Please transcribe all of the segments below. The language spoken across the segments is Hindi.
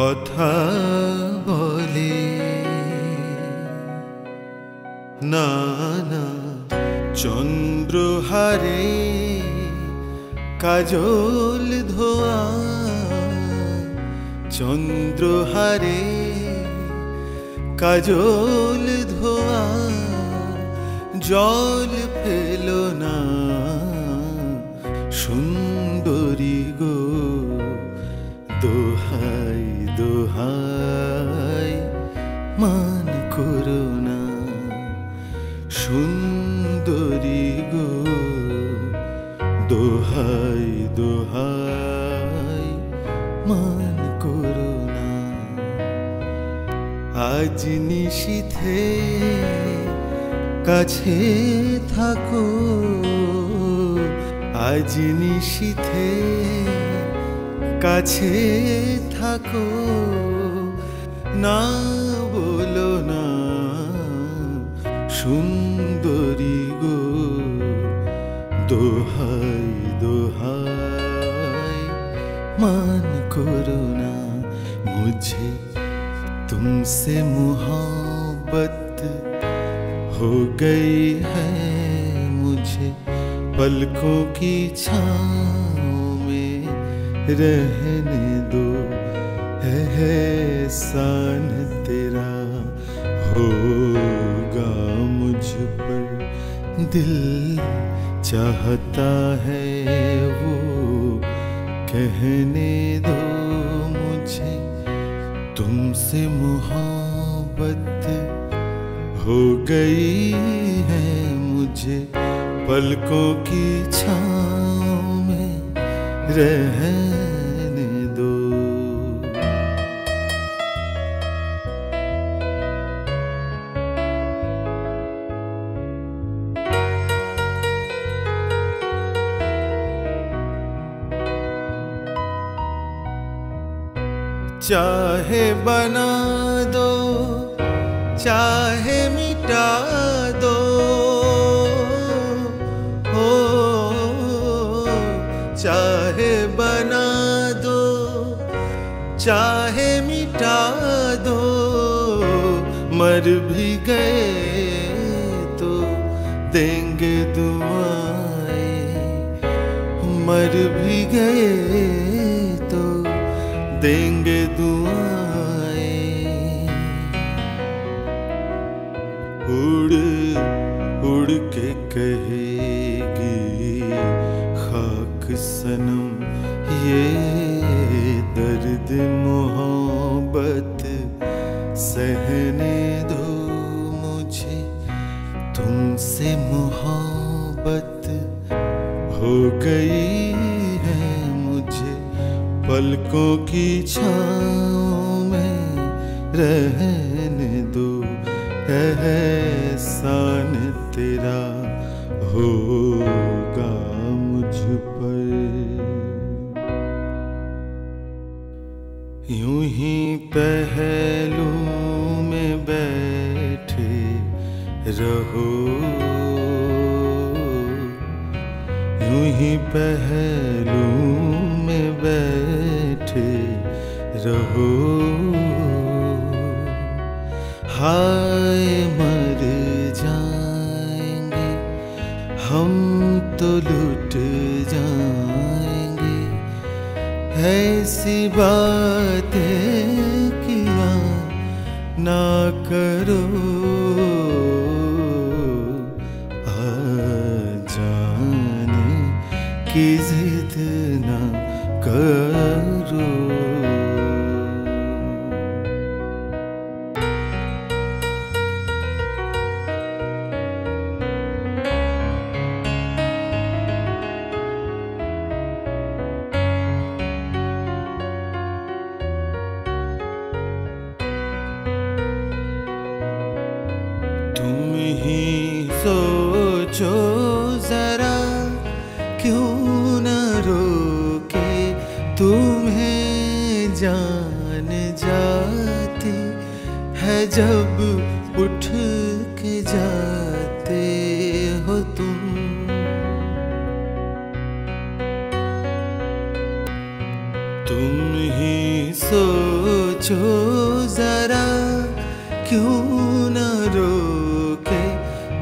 কথা বলে নানা চন্দ্রহারে কাজল ধোয়া চন্দ্রহারে কাজল ধোয়া জল ফেলো না সুন্দরী গো দোহাই দোহাই মান করো না সুন্দরী গো দোহাই দোহাই মান করো না আজ নিশীথে কাছে থাকো আজ নিশীথে কাছে থাকো না বলো না সুন্দরী গো দোহাই দোহাই মান করো না মুঝে তুমসে मोहब्बत हो गई है मुझे पलकों की छाँव में रहने दो एहसान तेरा होगा मुझ पर दिल चाहता है वो कहने दो मुझे तुमसे मोहब्बत हो गई है मुझे पलकों की छाँव में रहने दो चाहे बना दो चाहे मिटा दो हो चाहे बना दो चाहे मिटा दो मर भी गए तो देंगे दुआएं मर भी गए तो देंगे दुआएं उड़ उड़ के कहेगी खाक सनम ये दर्द मोहब्बत सहने दो मुझे तुमसे मोहब्बत हो गई है मुझे पलकों की छाँव में रहने दो एहसान तेरा होगा मुझ पर यूं ही पहलू में बैठे रहो यूं ही पहलू में बैठे रहो हाय मर जाएंगे हम तो लुट जाएंगे ऐसी बातें किया ना करो आज जाने की जिद ना करो सोचो जरा क्यों न रोके तुम्हें जान जाती है जब उठ के जाते हो तुम ही सोच सोचो जरा क्यों न रोके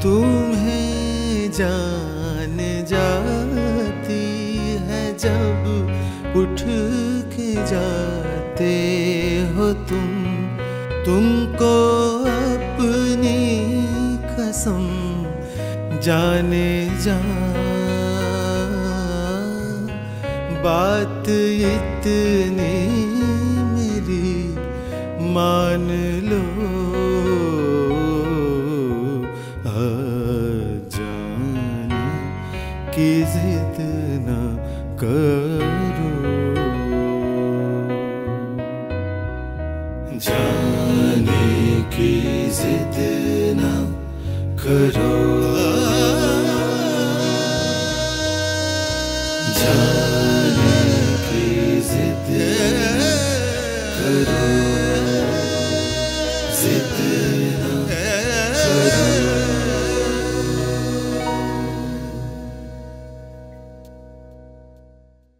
तुम्हें जान जाती है जब उठ के जाते हो तुम। तुमको अपनी कसम जाने जा, बात इतनी मेरी मान लो। आज जाने की जिद ना करो, जाने की जिद ना करो।